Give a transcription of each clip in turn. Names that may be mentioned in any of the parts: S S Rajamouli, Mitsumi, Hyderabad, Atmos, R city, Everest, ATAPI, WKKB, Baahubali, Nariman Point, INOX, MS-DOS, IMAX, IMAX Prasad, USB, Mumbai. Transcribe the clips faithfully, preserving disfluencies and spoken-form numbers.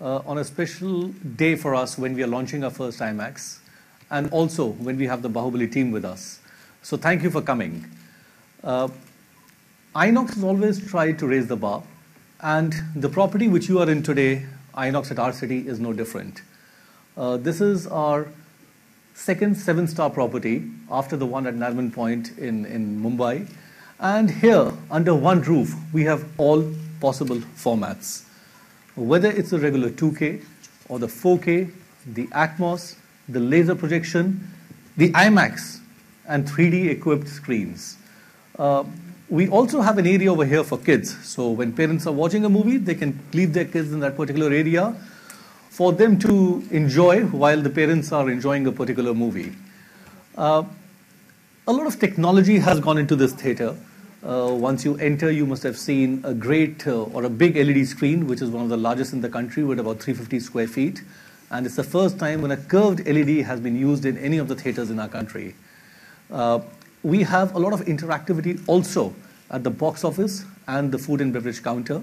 uh, on a special day for us when we are launching our first IMAX, and also when we have the Baahubali team with us. So thank you for coming. Uh, INOX has always tried to raise the bar, and the property which you are in today, INOX at R City, is no different. Uh, this is our second seven-star property after the one at Nariman Point in, in Mumbai. And here, under one roof, we have all possible formats. Whether it's a regular two K or the four K, the Atmos, the laser projection, the IMAX, and three D equipped screens. Uh, we also have an area over here for kids. So when parents are watching a movie, they can leave their kids in that particular area for them to enjoy while the parents are enjoying a particular movie. Uh, a lot of technology has gone into this theater. Uh, once you enter, you must have seen a great uh, or a big L E D screen, which is one of the largest in the country with about three hundred fifty square feet. And it's the first time when a curved L E D has been used in any of the theaters in our country. Uh, we have a lot of interactivity also at the box office and the food and beverage counter.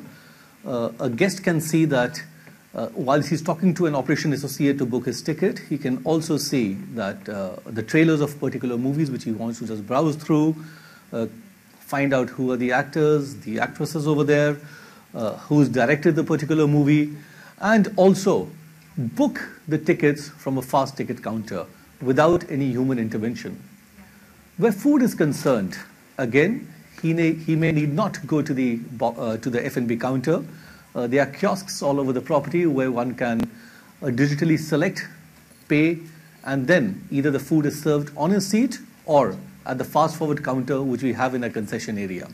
Uh, a guest can see that uh, whilst he's talking to an operation associate to book his ticket, he can also see that uh, the trailers of particular movies which he wants to just browse through, uh, find out who are the actors, the actresses over there, uh, who's directed the particular movie, and also book the tickets from a fast ticket counter without any human intervention. Where food is concerned, again, he may, he may need not go to the, uh, to the F and B counter. Uh, there are kiosks all over the property where one can uh, digitally select, pay, and then either the food is served on his seat or at the fast forward counter which we have in a concession area.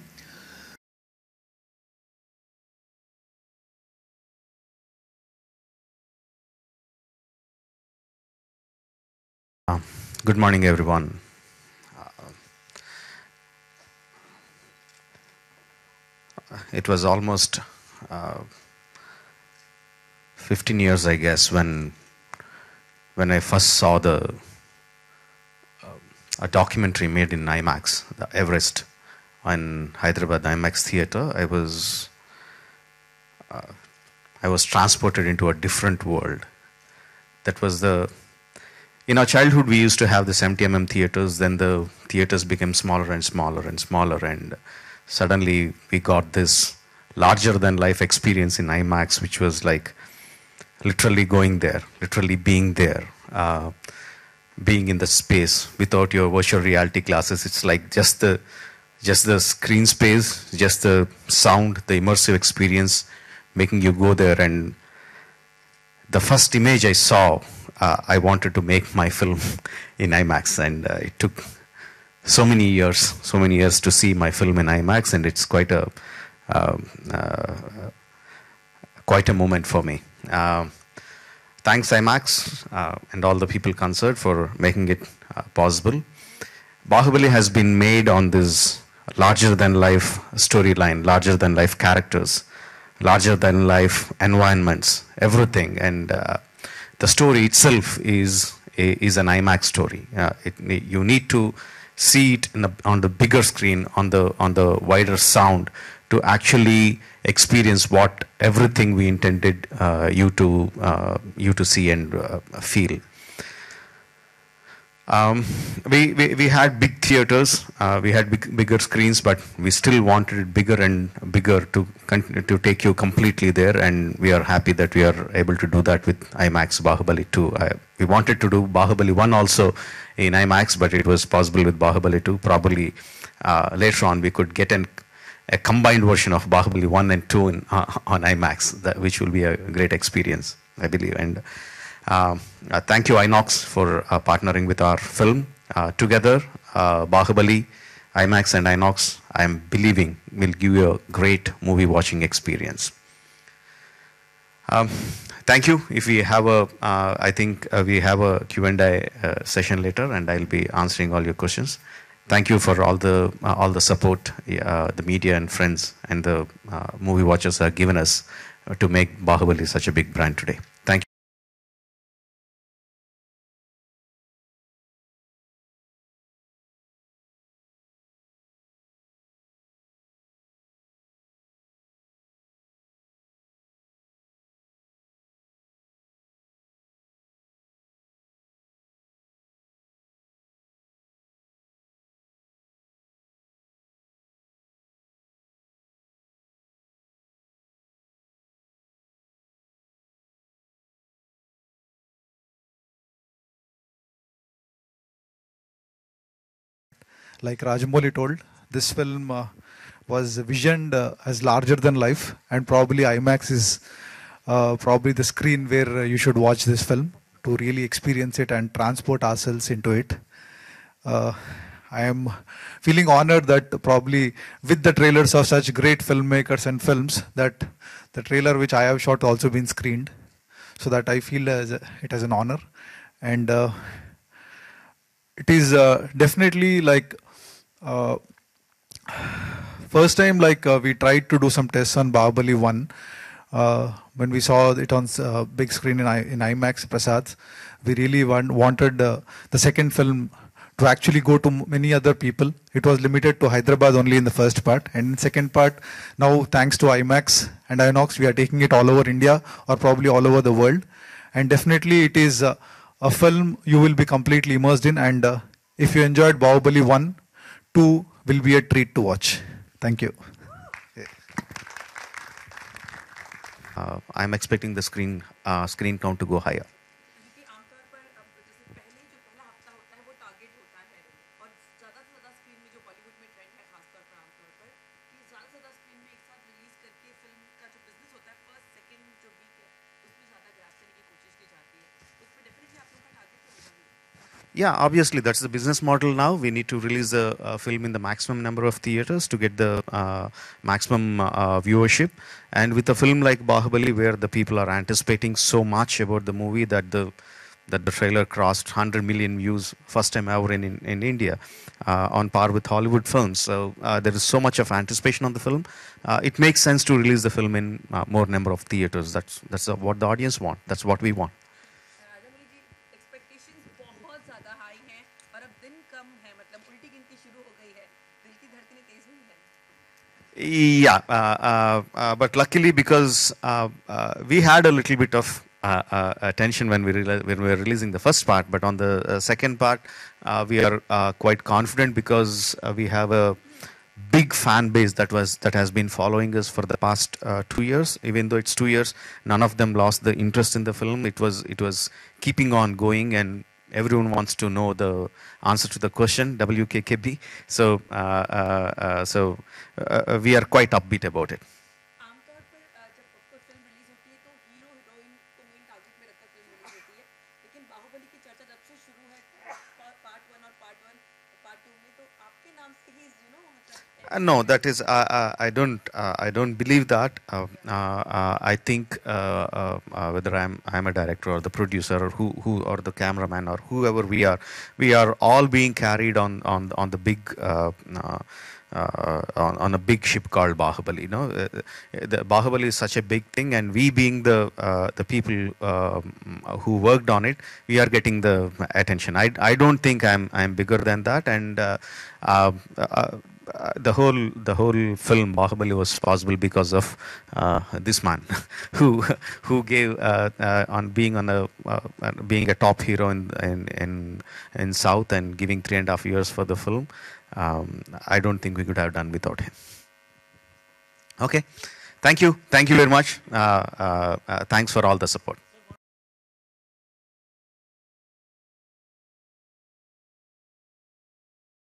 Uh, good morning, everyone. It was almost uh, fifteen years, I guess, when when I first saw the uh, a documentary made in IMAX, the Everest, on Hyderabad IMAX theater. I was uh, I was transported into a different world. That was the in our childhood we used to have the seventy millimeter theaters. Then the theaters became smaller and smaller and smaller and. Suddenly, we got this larger-than-life experience in IMAX, which was like literally going there, literally being there, uh, being in the space without your virtual reality glasses. It's like just the, just the screen space, just the sound, the immersive experience, making you go there. And the first image I saw, uh, I wanted to make my film in IMAX, and uh, it took so many years, so many years to see my film in IMAX, and it's quite a uh, uh, quite a moment for me. Uh, thanks IMAX uh, and all the people concerned for making it uh, possible. Baahubali has been made on this larger-than-life storyline, larger-than-life characters, larger-than-life environments, everything, and uh, the story itself is a, is an IMAX story. Uh, it, you need to see it in the, on the bigger screen, on the on the wider sound, to actually experience what everything we intended uh, you to uh, you to see and uh, feel. Um, we, we we had big theaters, uh, we had big, bigger screens, but we still wanted it bigger and bigger to continue to take you completely there. And we are happy that we are able to do that with IMAX Baahubali two. I, we wanted to do Baahubali one also in IMAX, but it was possible with Baahubali two. Probably uh, later on we could get an, a combined version of Baahubali one and two in, uh, on IMAX, that, which will be a great experience, I believe. And Uh, uh, thank you INOX for uh, partnering with our film. Uh, together, uh, Baahubali, IMAX and INOX, I am believing will give you a great movie watching experience. Um, thank you. If we have a, uh, I think uh, we have a Q and A uh, session later, and I'll be answering all your questions. Thank you for all the uh, all the support uh, the media and friends and the uh, movie watchers have given us to make Baahubali such a big brand today. Thank you. Like Rajamouli told, this film uh, was visioned uh, as larger than life, and probably IMAX is uh, probably the screen where you should watch this film to really experience it and transport ourselves into it. Uh, I am feeling honored that probably with the trailers of such great filmmakers and films, that the trailer which I have shot also been screened, so that I feel as a, it as an honor. And uh, it is uh, definitely like uh, first time like uh, we tried to do some tests on Baahubali one. Uh, when we saw it on uh, big screen in, I, in IMAX Prasad, we really want, wanted uh, the second film to actually go to many other people. It was limited to Hyderabad only in the first part, and in second part, now thanks to IMAX and INOX, we are taking it all over India or probably all over the world. And definitely it is uh, a film you will be completely immersed in, and uh, if you enjoyed Baahubali one, two will be a treat to watch. Thank you. Uh, I'm expecting the screen, uh, screen count to go higher. Yeah, obviously that's the business model now. We need to release the uh, film in the maximum number of theaters to get the uh, maximum uh, viewership. And with a film like Baahubali, where the people are anticipating so much about the movie, that the that the trailer crossed one hundred million views first time ever in, in, in India, uh, on par with Hollywood films. So uh, there is so much of anticipation on the film. Uh, it makes sense to release the film in uh, more number of theaters. That's, that's uh, what the audience want. That's what we want. Yeah, uh, uh, uh, but luckily, because uh, uh, we had a little bit of uh, uh, tension when we when we were releasing the first part, but on the uh, second part, uh, we are uh, quite confident, because uh, we have a big fan base that was that has been following us for the past uh, two years. Even though it's two years, none of them lost the interest in the film. It was it was keeping on going, and everyone wants to know the answer to the question, W K K B. So, uh, uh, uh, so uh, we are quite upbeat about it. Uh, no, that is, uh, uh, I don't, uh, I don't believe that. Uh, uh, uh, I think uh, uh, uh, whether I'm, I'm a director or the producer or who, who or the cameraman or whoever we are, we are all being carried on on on the big uh, uh, uh, on, on a big ship called Baahubali. You know, uh, the Baahubali is such a big thing, and we being the uh, the people uh, who worked on it, we are getting the attention. I, I don't think I'm I'm bigger than that, and. Uh, uh, uh, Uh, the whole the whole film Baahubali was possible because of uh, this man who who gave uh, uh, on being on a uh, being a top hero in in in, in South, and giving three and a half years for the film. Um, I don't think we could have done without him. Okay, thank you, thank you very much. Uh, uh, uh, thanks for all the support.